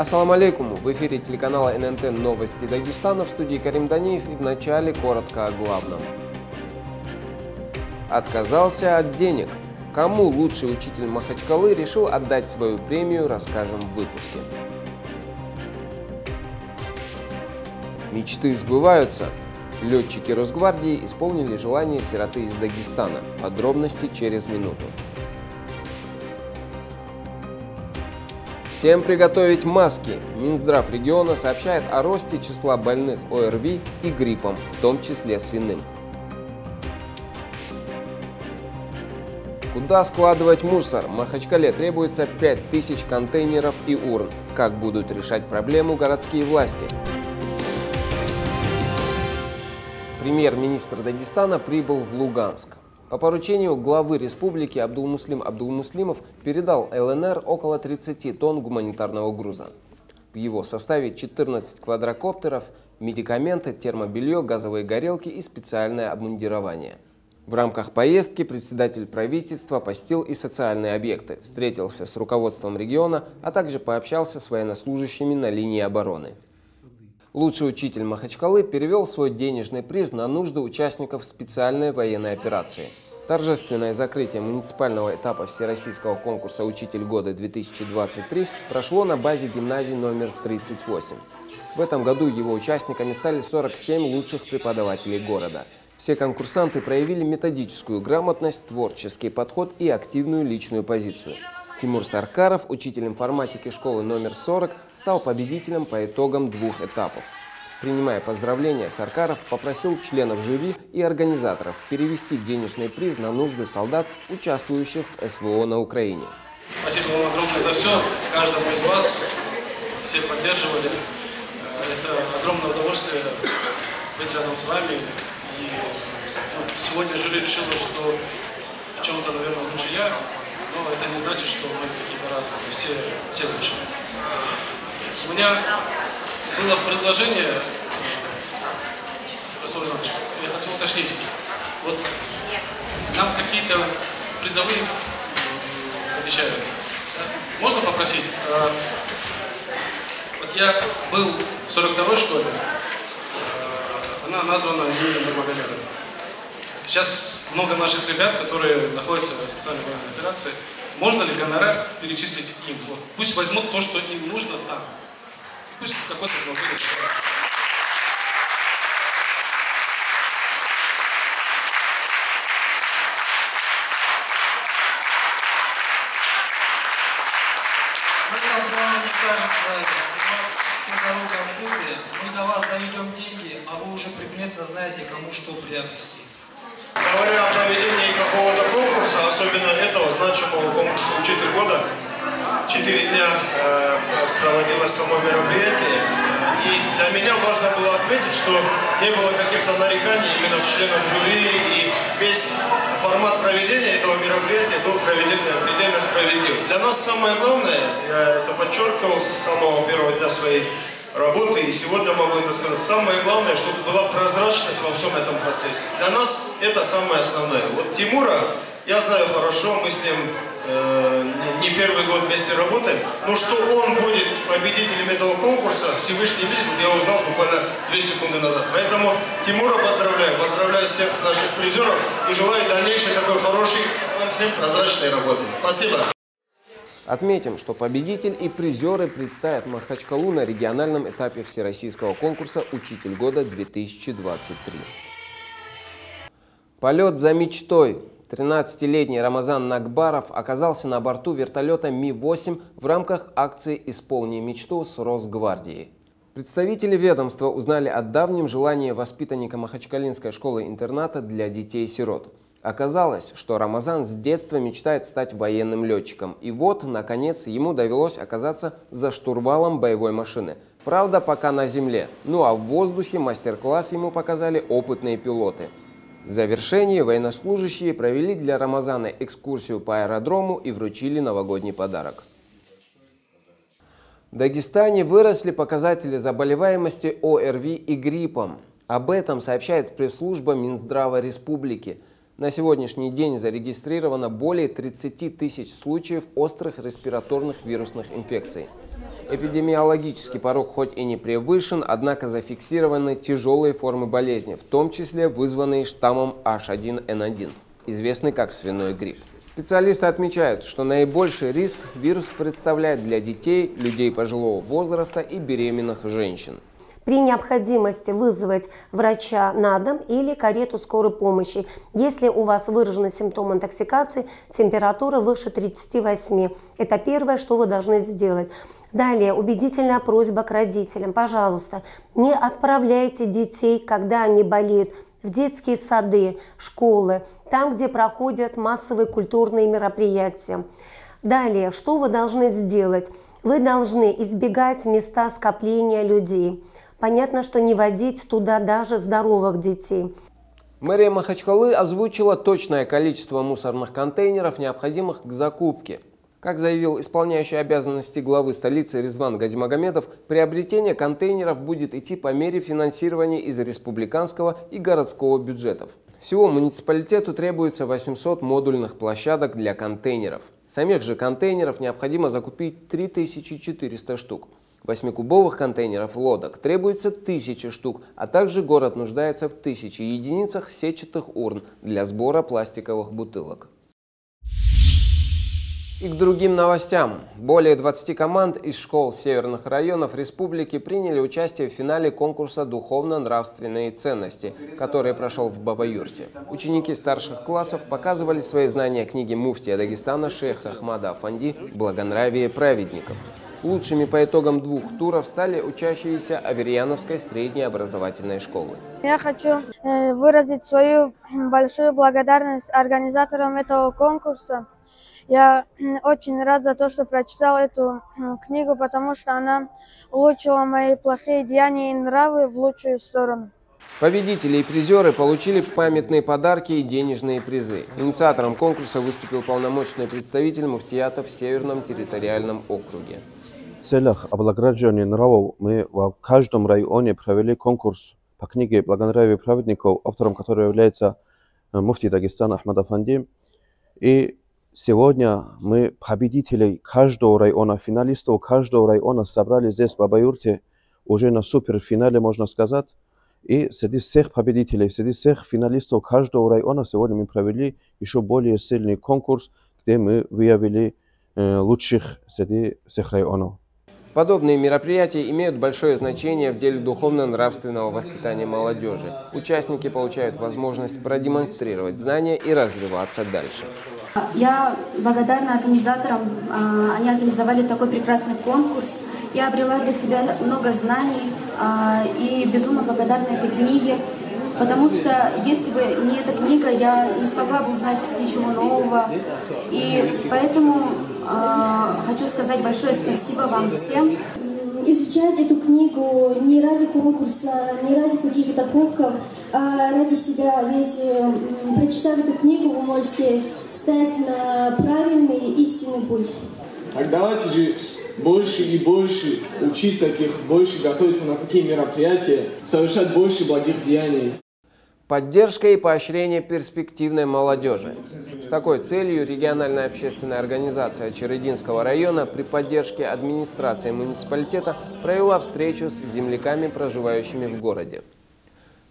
Ассаламу алейкум! В эфире телеканала ННТ «Новости Дагестана», в студии Карим Даниев, и в начале коротко о главном. Отказался от денег. Кому лучший учитель Махачкалы решил отдать свою премию, расскажем в выпуске. Мечты сбываются. Летчики Росгвардии исполнили желание сироты из Дагестана. Подробности через минуту. Всем приготовить маски. Минздрав региона сообщает о росте числа больных ОРВИ и гриппом, в том числе свиным. Куда складывать мусор? Махачкале требуется 5000 контейнеров и урн. Как будут решать проблему городские власти? Премьер-министр Дагестана прибыл в Луганск. По поручению главы республики Абдулмуслим Абдулмуслимов передал ЛНР около 30 тонн гуманитарного груза. В его составе 14 квадрокоптеров, медикаменты, термобелье, газовые горелки и специальное обмундирование. В рамках поездки председатель правительства посетил и социальные объекты, встретился с руководством региона, а также пообщался с военнослужащими на линии обороны. Лучший учитель Махачкалы перевел свой денежный приз на нужды участников специальной военной операции. Торжественное закрытие муниципального этапа Всероссийского конкурса «Учитель года-2023» прошло на базе гимназии номер 38. В этом году его участниками стали 47 лучших преподавателей города. Все конкурсанты проявили методическую грамотность, творческий подход и активную личную позицию. Тимур Саркаров, учитель информатики школы номер 40, стал победителем по итогам двух этапов. Принимая поздравления, Саркаров попросил членов жюри и организаторов перевести денежный приз на нужды солдат, участвующих в СВО на Украине. Спасибо вам огромное за все. Каждому из вас, все поддерживали. Это огромное удовольствие быть рядом с вами. И сегодня жюри решило, что в чем-то, наверное, лучше я, но это не значит, что мы какие-то разные, все лучше. У меня было предложение, Руслан Иванович, я хотел уточнить. Вот нам какие-то призовые обещают. Можно попросить? Вот я был в 42-й школе. Она названа Нурмагомедова. Сейчас много наших ребят, которые находятся в специальной военной операции. Можно ли гонорар перечислить им? Вот. Пусть возьмут то, что им нужно там. Пусть какой-то будет. Мы до вас доведем деньги, а вы уже предметно знаете, кому что приобрести. Говоря о проведении какого-то конкурса, особенно этого значимого конкурса «Учитель года», 4 дня проводилось само мероприятие. И для меня важно было отметить, что не было каких-то нареканий именно к членам жюри, и весь формат проведения этого мероприятия был проведен предельно справедливым. Для нас самое главное, я это подчеркивал с самого первого дня своей работы, и сегодня могу это сказать, самое главное, чтобы была прозрачность во всем этом процессе. Для нас это самое основное. Вот Тимура я знаю хорошо, мы с ним не первый год вместе работаем, но что он будет победителем этого конкурса, Всевышний видит, я узнал буквально 2 секунды назад. Поэтому Тимура поздравляю, поздравляю всех наших призеров и желаю дальнейшей такой хорошей, всем прозрачной работы. Спасибо. Отметим, что победитель и призеры представят Махачкалу на региональном этапе Всероссийского конкурса «Учитель года-2023». Полет за мечтой. 13-летний Рамазан Нагбаров оказался на борту вертолета Ми-8 в рамках акции «Исполни мечту» с Росгвардией. Представители ведомства узнали о давнем желании воспитанника Махачкалинской школы-интерната для детей-сирот. Оказалось, что Рамазан с детства мечтает стать военным летчиком. И вот, наконец, ему довелось оказаться за штурвалом боевой машины. Правда, пока на земле. Ну а в воздухе мастер-класс ему показали опытные пилоты. В завершении военнослужащие провели для Рамазана экскурсию по аэродрому и вручили новогодний подарок. В Дагестане выросли показатели заболеваемости ОРВИ и гриппом. Об этом сообщает пресс-служба Минздрава республики. На сегодняшний день зарегистрировано более 30 тысяч случаев острых респираторных вирусных инфекций. Эпидемиологический порог хоть и не превышен, однако зафиксированы тяжелые формы болезни, в том числе вызванные штаммом H1N1, известный как свиной грипп. Специалисты отмечают, что наибольший риск вирус представляет для детей, людей пожилого возраста и беременных женщин. При необходимости вызвать врача на дом или карету скорой помощи, если у вас выражены симптомы интоксикации, температура выше 38. Это первое, что вы должны сделать. Далее, убедительная просьба к родителям. Пожалуйста, не отправляйте детей, когда они болеют, в детские сады, школы, там, где проходят массовые культурные мероприятия. Далее, что вы должны сделать? Вы должны избегать места скопления людей. Понятно, что не водить туда даже здоровых детей. Мэрия Махачкалы озвучила точное количество мусорных контейнеров, необходимых к закупке. Как заявил исполняющий обязанности главы столицы Ризван Газимагомедов, приобретение контейнеров будет идти по мере финансирования из республиканского и городского бюджетов. Всего муниципалитету требуется 800 модульных площадок для контейнеров. Самих же контейнеров необходимо закупить 3400 штук. 8-кубовых контейнеров лодок требуется 1000 штук, а также город нуждается в 1000 единицах сетчатых урн для сбора пластиковых бутылок. И к другим новостям. Более 20 команд из школ северных районов республики приняли участие в финале конкурса «Духовно-нравственные ценности», который прошел в Бабаюрте. Ученики старших классов показывали свои знания книги муфтия Дагестана шейха Ахмада Афанди «Благонравие праведников». Лучшими по итогам двух туров стали учащиеся Аверьяновской средней образовательной школы. Я хочу выразить свою большую благодарность организаторам этого конкурса. Я очень рад за то, что прочитал эту книгу, потому что она улучшила мои плохие деяния и нравы в лучшую сторону. Победители и призеры получили памятные подарки и денежные призы. Инициатором конкурса выступил полномочный представитель муфтията в Северном территориальном округе. В целях облагораживания нравов мы в каждом районе провели конкурс по книге «Благонравие праведников», автором которой является муфтий Дагестана Ахмад Афанди. И сегодня мы победителей каждого района, финалистов каждого района собрали здесь, в Бабаюрте, уже на суперфинале, можно сказать. И среди всех победителей, среди всех финалистов каждого района сегодня мы провели еще более сильный конкурс, где мы выявили лучших среди всех районов. Подобные мероприятия имеют большое значение в деле духовно-нравственного воспитания молодежи. Участники получают возможность продемонстрировать знания и развиваться дальше. Я благодарна организаторам, они организовали такой прекрасный конкурс. Я обрела для себя много знаний и безумно благодарна этой книге, потому что если бы не эта книга, я не смогла бы узнать ничего нового. И поэтому хочу сказать большое спасибо вам всем. Изучать эту книгу не ради конкурса, не ради каких-то кубков, а ради себя. Ведь прочитав эту книгу, вы можете встать на правильный истинный путь. Так давайте же больше и больше учить таких, больше готовиться на такие мероприятия, совершать больше благих деяний. Поддержка и поощрение перспективной молодежи. С такой целью региональная общественная организация Черединского района при поддержке администрации муниципалитета провела встречу с земляками, проживающими в городе.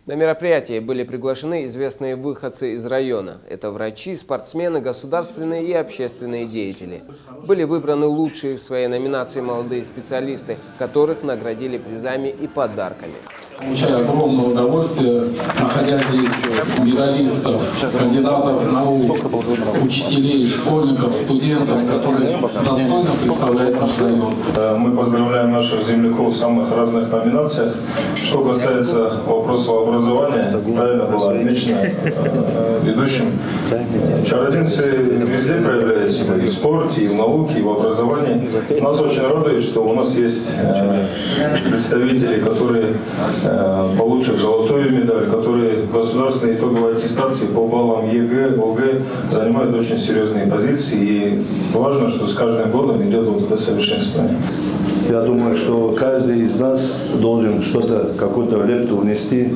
На мероприятие были приглашены известные выходцы из района. Это врачи, спортсмены, государственные и общественные деятели. Были выбраны лучшие в своей номинации молодые специалисты, которых наградили призами и подарками. Получаю огромное удовольствие, находя здесь медалистов, кандидатов наук, учителей, школьников, студентов, которые достойно представляют наш район. Мы поздравляем наших земляков в самых разных номинациях. Что касается вопроса образования, правильно было отмечено ведущим. Чародинцы везде проявляют себя и в спорте, и в науке, и в образовании. Нас очень радует, что у нас есть представители, которые получат золотую медаль, которые в государственной итоговой аттестации по баллам ЕГЭ, ОГЭ занимают очень серьезные позиции. И важно, что с каждым годом идет вот это совершенствование. Я думаю, что каждый из нас должен что-то, какую-то лепту внести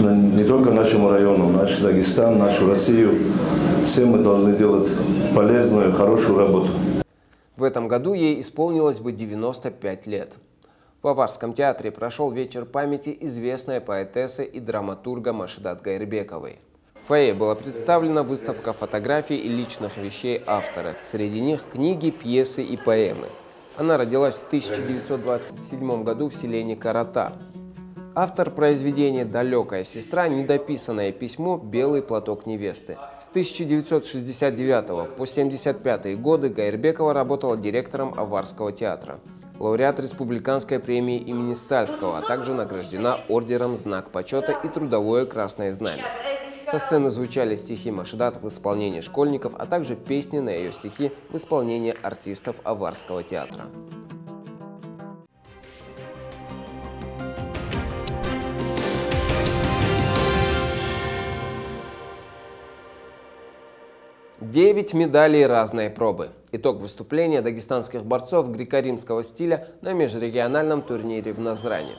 не только нашему району, наш Дагестан, нашу Россию. Все мы должны делать полезную, хорошую работу. В этом году ей исполнилось бы 95 лет. В Аварском театре прошел вечер памяти известной поэтессы и драматурга Машидат Гайрбековой. В фойе была представлена выставка фотографий и личных вещей автора. Среди них книги, пьесы и поэмы. Она родилась в 1927 году в селении Карата. Автор произведения «Далекая сестра» – недописанное письмо «Белый платок невесты». С 1969 по 1975 годы Гайрбекова работала директором Аварского театра, лауреат Республиканской премии имени Стальского, а также награждена ордером «Знак почета» и «Трудовое красное знамя». Со сцены звучали стихи Машидат в исполнении школьников, а также песни на ее стихи в исполнении артистов Аварского театра. Девять медалей разной пробы. Итог выступления дагестанских борцов греко-римского стиля на межрегиональном турнире в Назране.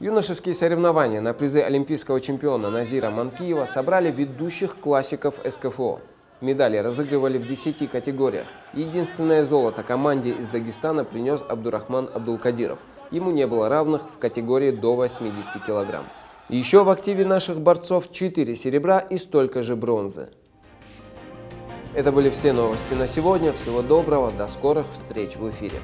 Юношеские соревнования на призы олимпийского чемпиона Назира Манкиева собрали ведущих классиков СКФО. Медали разыгрывали в 10 категориях. Единственное золото команде из Дагестана принес Абдурахман Абдул-Кадиров. Ему не было равных в категории до 80 килограмм. Еще в активе наших борцов 4 серебра и столько же бронзы. Это были все новости на сегодня. Всего доброго, до скорых встреч в эфире.